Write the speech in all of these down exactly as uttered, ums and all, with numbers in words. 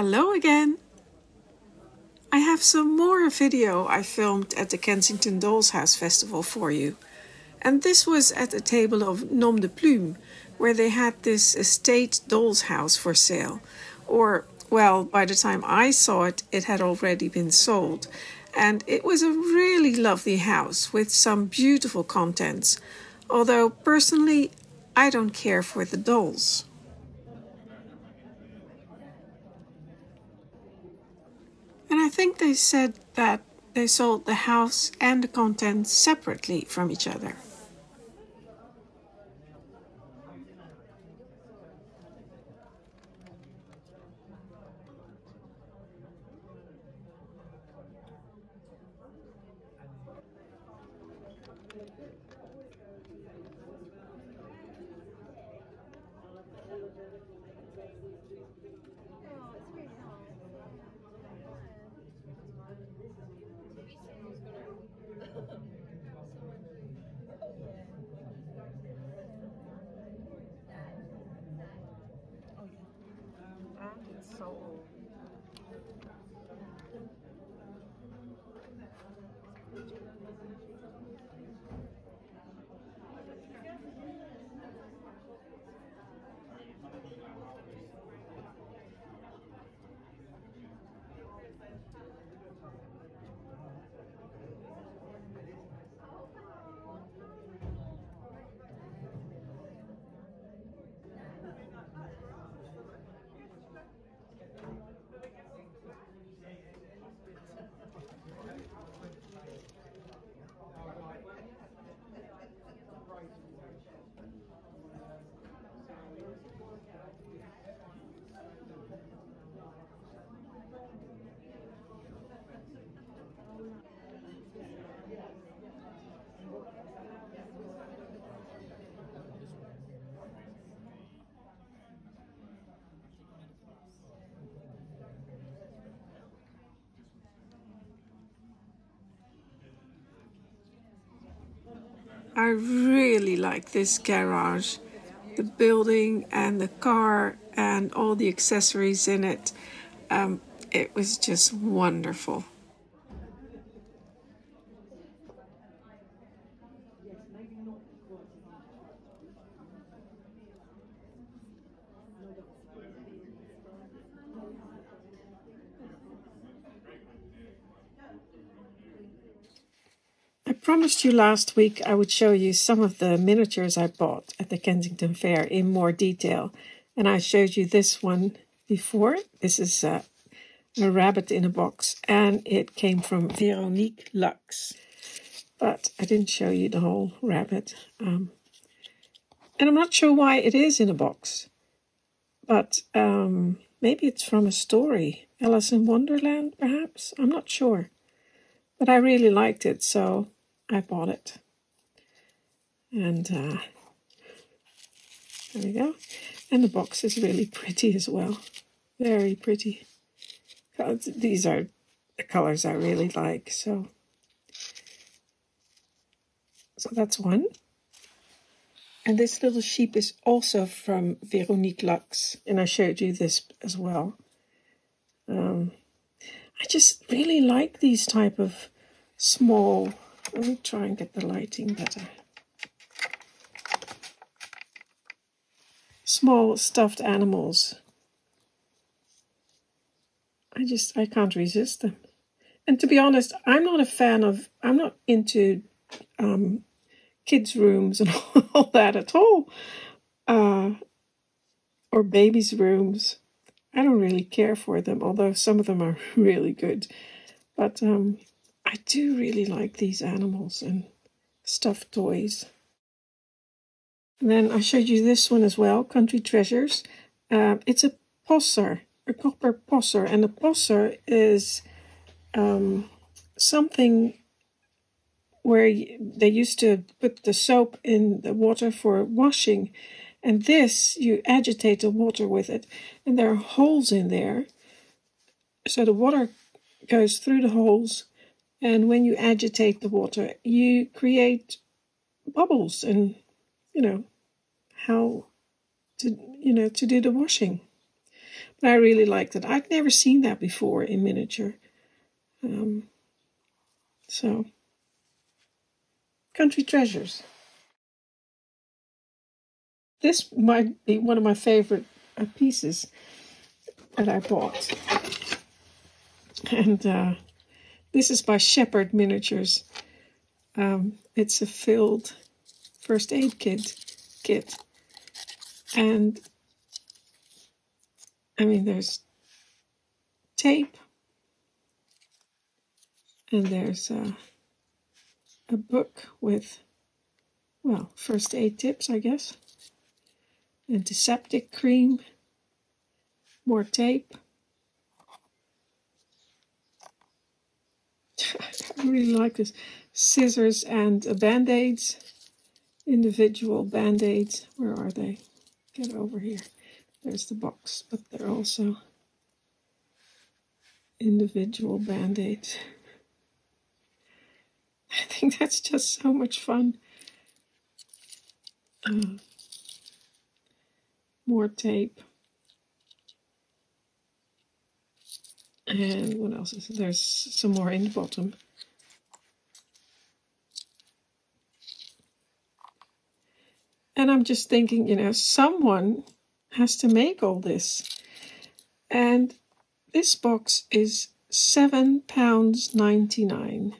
Hello again! I have some more video I filmed at the Kensington Dolls House Festival for you. And this was at the table of Nom de Plume, where they had this estate doll's house for sale. Or, well, by the time I saw it, it had already been sold. And it was a really lovely house with some beautiful contents. Although, personally, I don't care for the dolls. And I think they said that they sold the house and the contents separately from each other. I really like this garage, the building and the car and all the accessories in it. Um, it was just wonderful. I promised you last week I would show you some of the miniatures I bought at the Kensington Fair in more detail, and I showed you this one before. This is a, a rabbit in a box, and it came from Véronique Lux, but I didn't show you the whole rabbit, um, and I'm not sure why it is in a box, but um, maybe it's from a story, Alice in Wonderland perhaps, I'm not sure, but I really liked it, so I bought it. And uh, there we go. And the box is really pretty as well. Very pretty. These are the colors I really like. So, so that's one. And this little sheep is also from Véronique Lux. And I showed you this as well. Um, I just really like these type of small... Let me try and get the lighting better. Small stuffed animals. I just, I can't resist them. And to be honest, I'm not a fan of, I'm not into um, kids' rooms and all that at all. Uh, or babies' rooms. I don't really care for them, although some of them are really good. But... Um, I do really like these animals and stuffed toys. And then I showed you this one as well, Country Treasures. Uh, it's a posser, a copper posser. And a posser is um, something where they used to put the soap in the water for washing. And this, you agitate the water with it. And there are holes in there. So the water goes through the holes. And when you agitate the water, you create bubbles and, you know, how to, you know, to do the washing. I really liked it. I'd never seen that before in miniature. Um, so, Country Treasures. This might be one of my favorite pieces that I bought. And uh, this is by Shepherd Miniatures. Um, it's a filled first aid kit. kit. And, I mean, there's tape. And there's uh, a book with, well, first aid tips, I guess. Antiseptic cream, more tape. I really like this. Scissors and uh, band-aids, individual band-aids. Where are they? Get over here. There's the box, but they're also individual band-aids. I think that's just so much fun. Uh, More tape. And what else is there? There's some more in the bottom. And I'm just thinking, you know, someone has to make all this. And this box is seven pounds ninety-nine.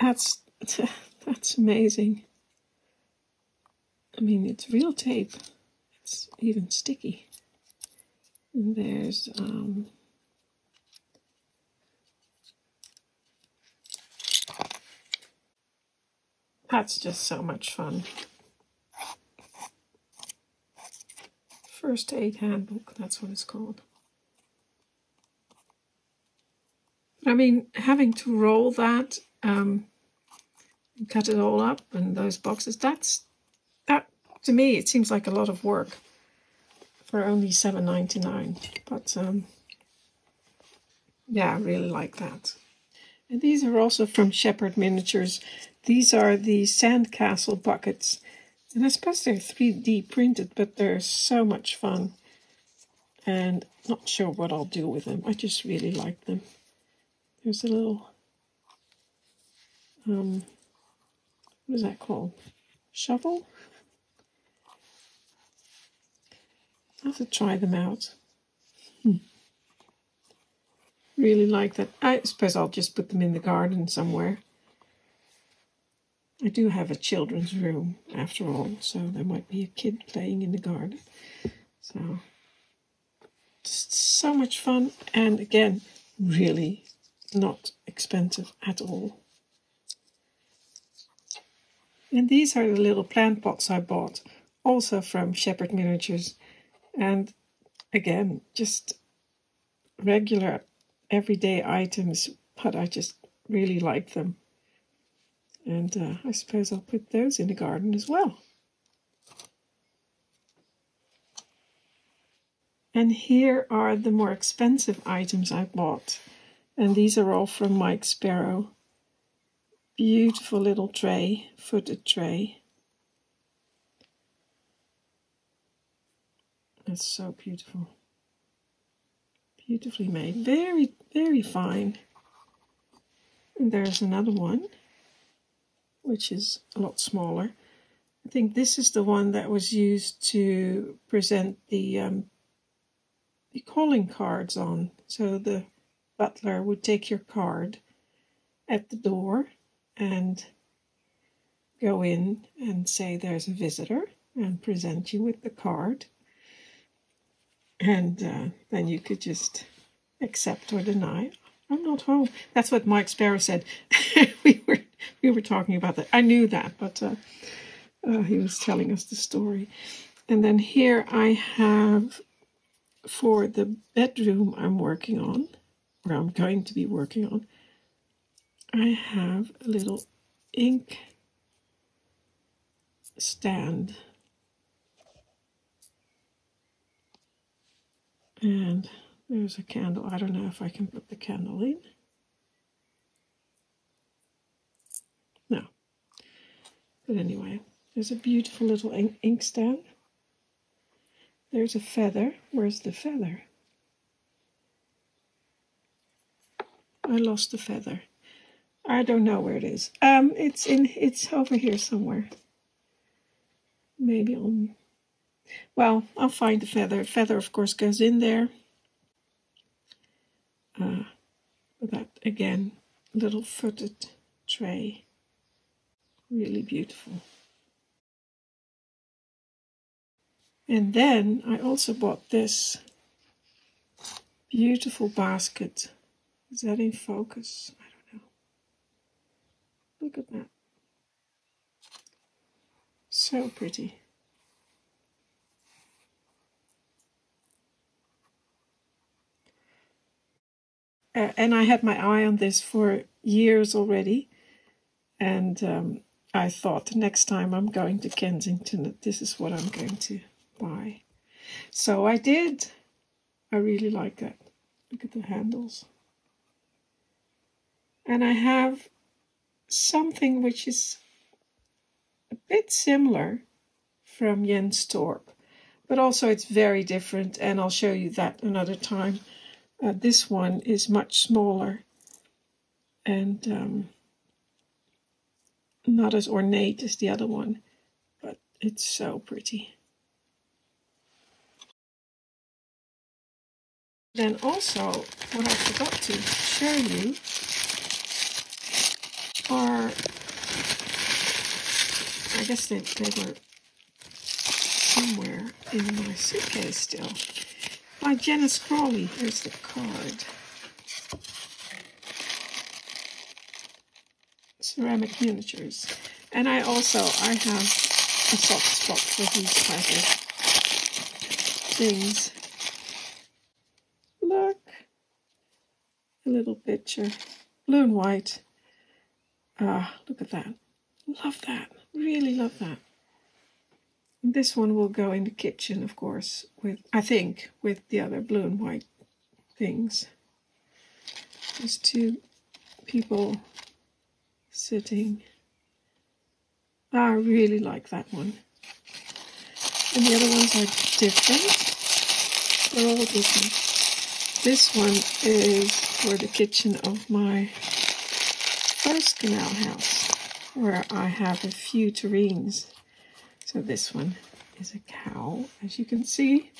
That's, that's amazing. I mean, it's real tape. It's even sticky. And there's um, that's just so much fun. First aid handbook, that's what it's called. I mean, having to roll that, um, and cut it all up, and those boxes, that's to me, it seems like a lot of work for only seven ninety-nine, but um, yeah, I really like that. And these are also from Shepherd Miniatures. These are the sandcastle buckets, and I suppose they're three D printed, but they're so much fun. And not sure what I'll do with them. I just really like them. There's a little um, what is that called? Shovel. I'll have to try them out. Hmm. Really like that. I suppose I'll just put them in the garden somewhere. I do have a children's room after all, so there might be a kid playing in the garden. So, just so much fun, and again, really not expensive at all. And these are the little plant pots I bought, also from Shepherd Miniatures. And again, just regular everyday items, but I just really like them. And uh, I suppose I'll put those in the garden as well. And here are the more expensive items I bought. And these are all from Mike Sparrow. Beautiful little tray, footed tray. It's so beautiful. Beautifully made. Very, very fine. And there's another one, which is a lot smaller. I think this is the one that was used to present the, um, the calling cards on. So the butler would take your card at the door and go in and say there's a visitor and present you with the card. And uh, then you could just accept or deny. I'm not home. That's what Mike Sparrow said. we were we were talking about that. I knew that, but uh, uh, he was telling us the story. And then here I have for the bedroom I'm working on, or I'm going to be working on. I have a little ink stand. And there's a candle. I don't know if I can put the candle in. No. But anyway, there's a beautiful little ink stand. There's a feather. Where's the feather? I lost the feather. I don't know where it is. Um, it's in. It's over here somewhere. Maybe on. Well, I'll find the feather. Feather, of course, goes in there. Uh, that again, little footed tray. Really beautiful. And then I also bought this beautiful basket. Is that in focus? I don't know. Look at that. So pretty. Uh, and I had my eye on this for years already. And um, I thought, next time I'm going to Kensington, this is what I'm going to buy. So I did. I really like that. Look at the handles. And I have something which is a bit similar from Jens Torp, but also it's very different, and I'll show you that another time. Uh, this one is much smaller and um, not as ornate as the other one, but it's so pretty. Then also, what I forgot to show you are, I guess they, they were somewhere in my suitcase still, by Janice Crawley. Here's the card. Ceramic miniatures. And I also, I have a soft spot for these type of things. Look. A little picture. Blue and white. Ah, look at that. Love that. Really love that. This one will go in the kitchen, of course, with, I think, with the other blue and white things. There's two people sitting. I really like that one. And the other ones are different. They're all different. This one is for the kitchen of my first canal house, where I have a few terrines. So this one is a cow, as you can see.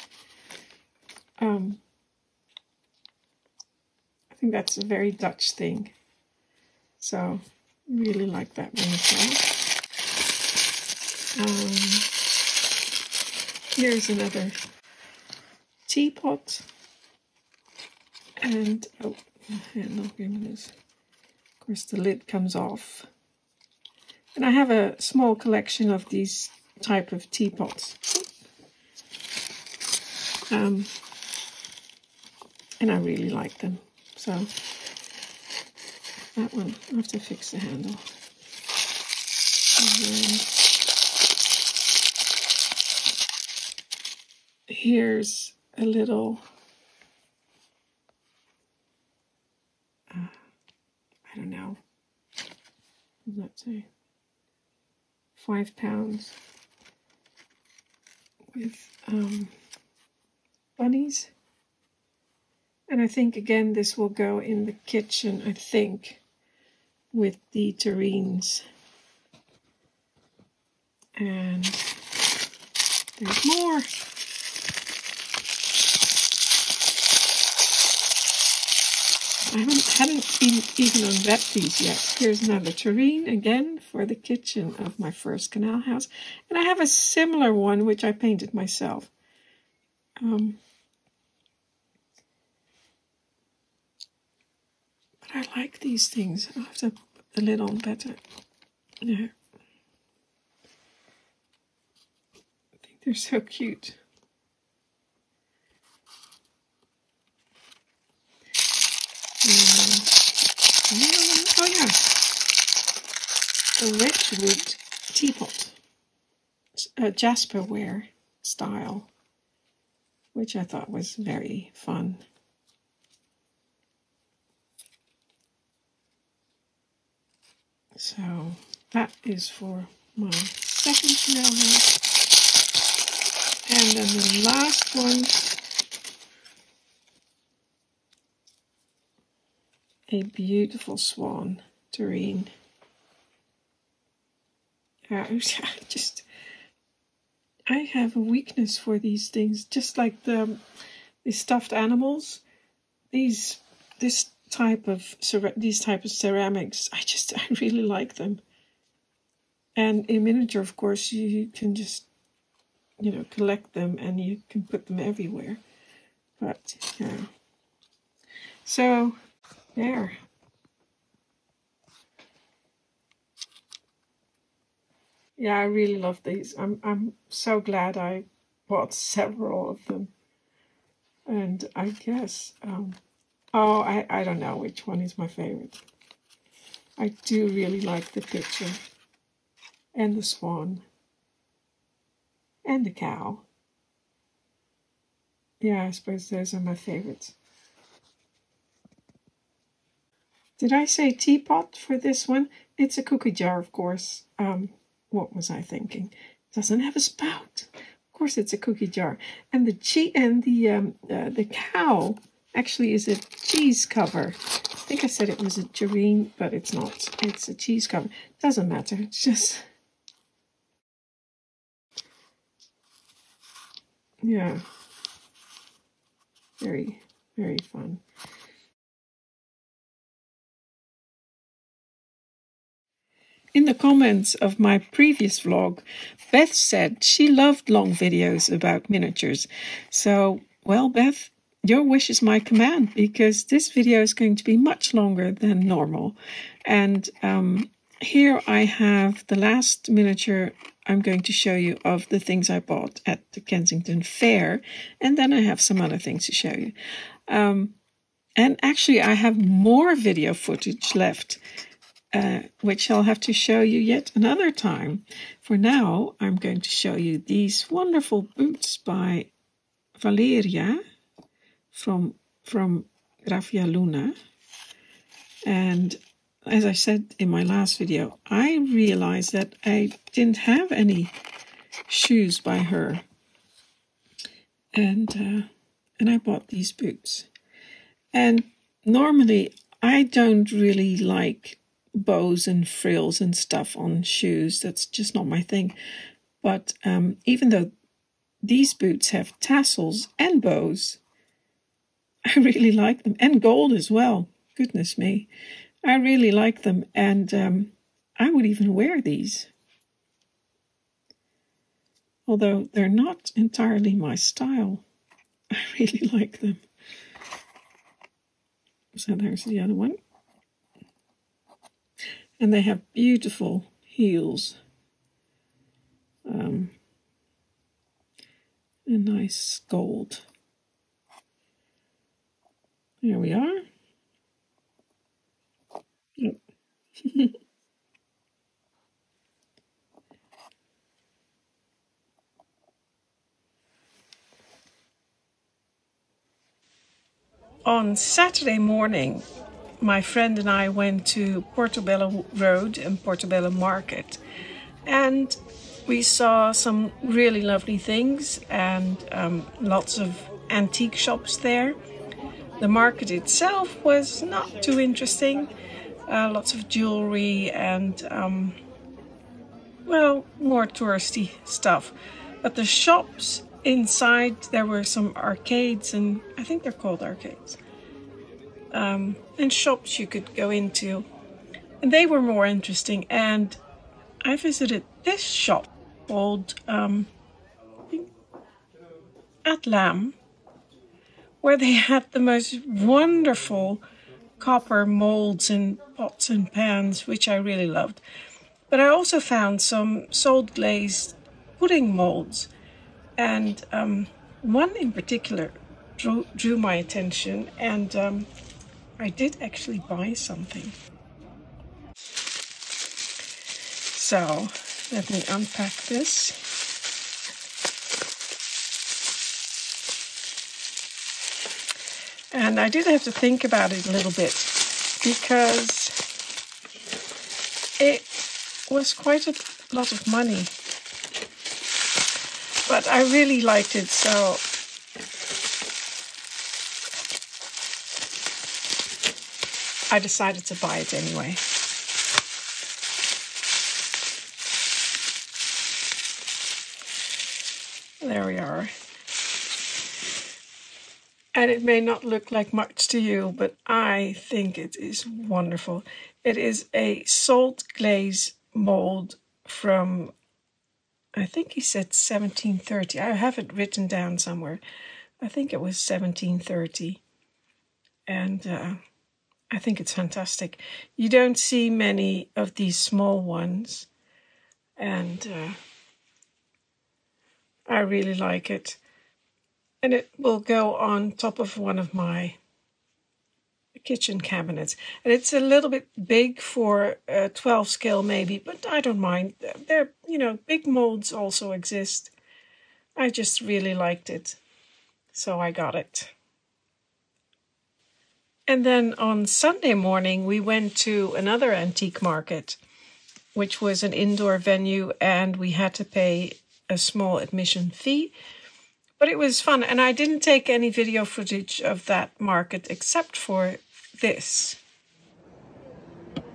Um, I think that's a very Dutch thing. So, really like that one as well. Um, here's another teapot. And, oh, my handle, here it is. Of course, the lid comes off. And I have a small collection of these type of teapots, um, and I really like them. So that one, I have to fix the handle. And here's a little, uh, I don't know, what does that say? Five pounds. With um, bunnies. And I think again this will go in the kitchen, I think, with the terrines. And there's more. I haven't, haven't been, even unwrapped these yet. Here's another terrine, again, for the kitchen of my first canal house. And I have a similar one, which I painted myself. Um, but I like these things. I'll have to put the lid on better. Yeah. I think they're so cute. Oh yeah, a Wedgwood teapot, a Jasperware style, which I thought was very fun. So that is for my second canal house. And then the last one, a beautiful swan tureen. Uh, just, I have a weakness for these things, just like the, the stuffed animals. These, this type of these type of ceramics, I just, I really like them. And in miniature, of course, you, you can just, you know, collect them and you can put them everywhere. But yeah, so there. Yeah, I really love these. I'm I'm so glad I bought several of them. And I guess um oh I, I don't know which one is my favorite. I do really like the picture and the swan and the cow. Yeah, I suppose those are my favorites. Did I say teapot for this one? It's a cookie jar, of course. Um What was I thinking? It doesn't have a spout. Of course, it's a cookie jar. And the cheese and the um, uh, the cow actually is a cheese cover. I think I said it was a tureen, but it's not. It's a cheese cover. Doesn't matter. It's just, yeah, very very fun. In the comments of my previous vlog, Beth said she loved long videos about miniatures. So, well, Beth, your wish is my command, because this video is going to be much longer than normal. And um, here I have the last miniature I'm going to show you of the things I bought at the Kensington Fair. And then I have some other things to show you. Um, and actually, I have more video footage left, Uh, which I'll have to show you yet another time. For now, I'm going to show you these wonderful boots by Valeria from, from Raffia Luna. And as I said in my last video, I realized that I didn't have any shoes by her. And, uh, and I bought these boots. And normally, I don't really like bows and frills and stuff on shoes. That's just not my thing. But um, even though these boots have tassels and bows, I really like them. And gold as well. Goodness me. I really like them. And um, I would even wear these. Although they're not entirely my style, I really like them. So there's the other one. And they have beautiful heels, um, and nice gold. There we are. Oh. On Saturday morning, my friend and I went to Portobello Road and Portobello Market, and we saw some really lovely things and um, lots of antique shops there. The market itself was not too interesting, uh, lots of jewelry and, um, well, more touristy stuff. But the shops inside, there were some arcades, and I think they're called arcades. Um, and shops you could go into, and they were more interesting. And I visited this shop called um, Atlam, where they had the most wonderful copper molds and pots and pans, which I really loved. But I also found some salt glazed pudding molds, and um, one in particular drew, drew my attention, and um, I did actually buy something. So let me unpack this. And I did have to think about it a little bit, because it was quite a lot of money. but I really liked it, so I decided to buy it anyway. There we are. And it may not look like much to you, but I think it is wonderful. It is a salt glaze mold from, I think he said seventeen thirty. I have it written down somewhere. I think it was seventeen thirty. And uh, I think it's fantastic. You don't see many of these small ones. And uh, I really like it. And it will go on top of one of my kitchen cabinets. And it's a little bit big for uh, twelve scale maybe, but I don't mind. There, you know, big molds also exist. I just really liked it, so I got it. And then on Sunday morning, we went to another antique market, which was an indoor venue, and we had to pay a small admission fee. But it was fun, and I didn't take any video footage of that market except for this.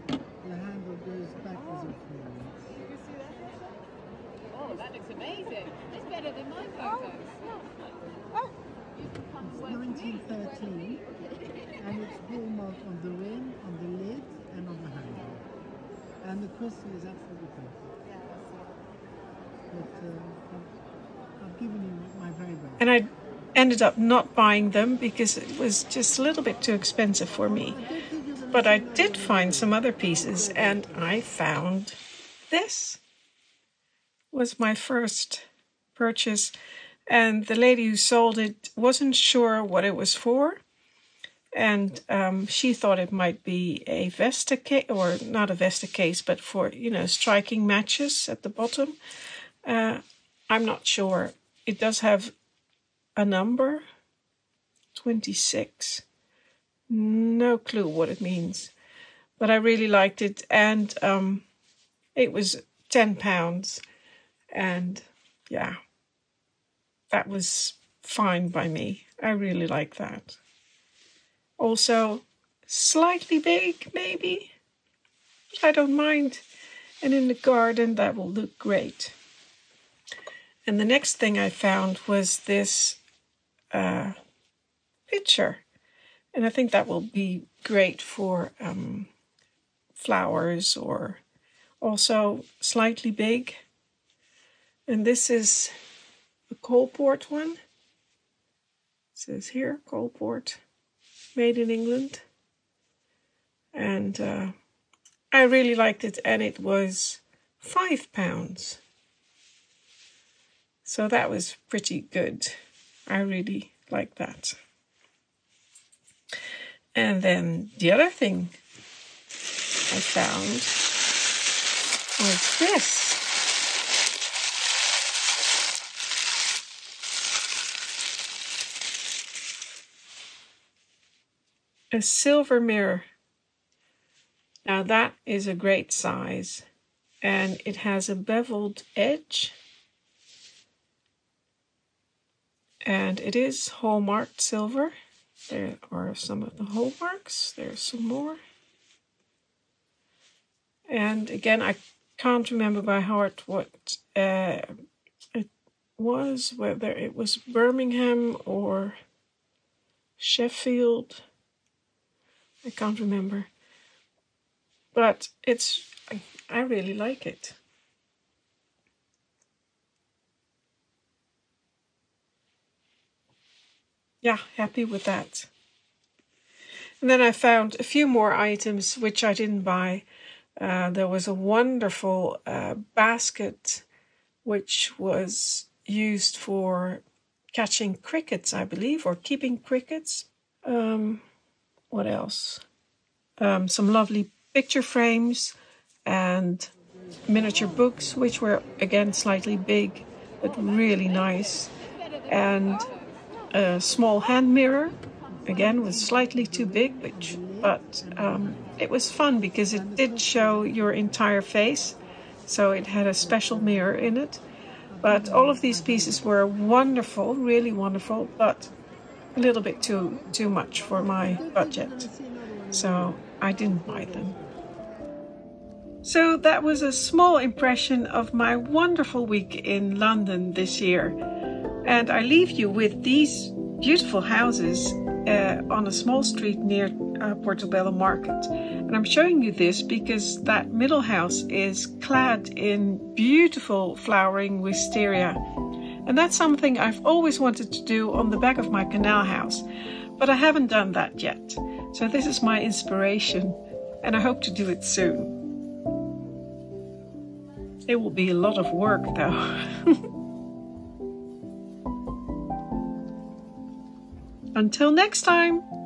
The handle goes backwards and forwards. Did you see that? Oh, that looks amazing. It's better than my photos. Oh, it's nineteen thirteen, and it's Walmart on the ring, on the lid, and on the handle. And the crystal is absolutely perfect. Yeah, that's it. But, uh, and I ended up not buying them because it was just a little bit too expensive for me. But I did find some other pieces, and I found this. It was my first purchase, and the lady who sold it wasn't sure what it was for, and um, she thought it might be a Vesta case, or not a Vesta case, but for, you know, striking matches at the bottom. Uh, I'm not sure. It does have a number, twenty-six. No clue what it means, but I really liked it, and um, it was ten pounds, and yeah, that was fine by me. I really like that. Also, slightly big, maybe, but I don't mind, and in the garden that will look great. And the next thing I found was this uh, picture. And I think that will be great for um, flowers, or also slightly big. And this is the Coalport one. It says here, Coalport, made in England. And uh, I really liked it, and it was five pounds. So that was pretty good. I really like that. And then the other thing I found was this. A silver mirror. Now that is a great size, and it has a beveled edge. And it is hallmarked silver. There are some of the hallmarks. There's some more. And again, I can't remember by heart what uh, it was, whether it was Birmingham or Sheffield. I can't remember. But it's, I, I really like it. Yeah, happy with that. And then I found a few more items which I didn't buy. Uh, there was a wonderful uh, basket which was used for catching crickets, I believe, or keeping crickets. Um, what else? Um, some lovely picture frames and miniature books, which were, again, slightly big, but really nice. And a small hand mirror, again, was slightly too big, which, but um, it was fun because it did show your entire face, so it had a special mirror in it. But all of these pieces were wonderful, really wonderful, but a little bit too too much for my budget. So I didn't buy them. So that was a small impression of my wonderful week in London this year. And I leave you with these beautiful houses uh, on a small street near uh, Portobello Market. And I'm showing you this because that middle house is clad in beautiful flowering wisteria. And that's something I've always wanted to do on the back of my canal house, but I haven't done that yet. So this is my inspiration, and I hope to do it soon. It will be a lot of work though. Until next time!